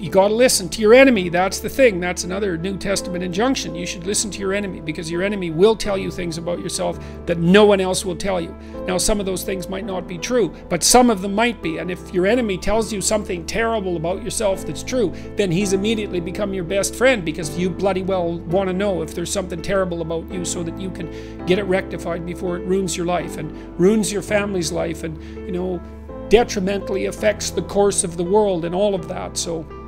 you got to listen to your enemy. That's the thing. That's another New Testament injunction. You should listen to your enemy, because your enemy will tell you things about yourself that no one else will tell you. Now, some of those things might not be true, but some of them might be. And if your enemy tells you something terrible about yourself that's true, then he's immediately become your best friend, because you bloody well want to know if there's something terrible about you so that you can get it rectified before it ruins your life and ruins your family's life and, you know, detrimentally affects the course of the world and all of that. So